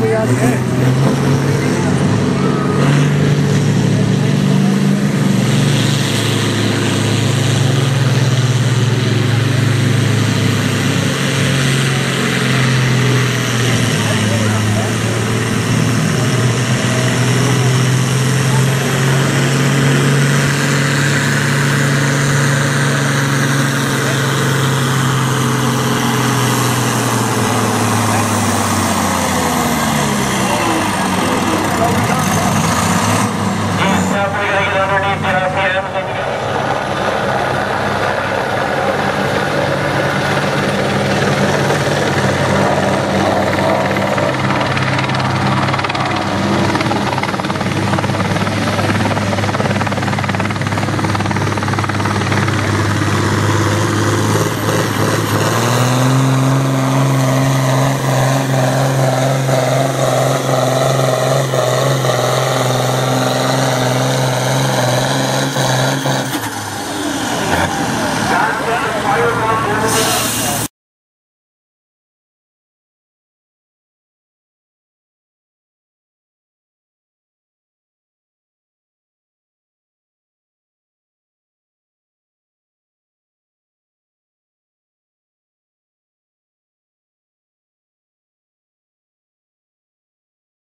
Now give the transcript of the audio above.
Yes, we are.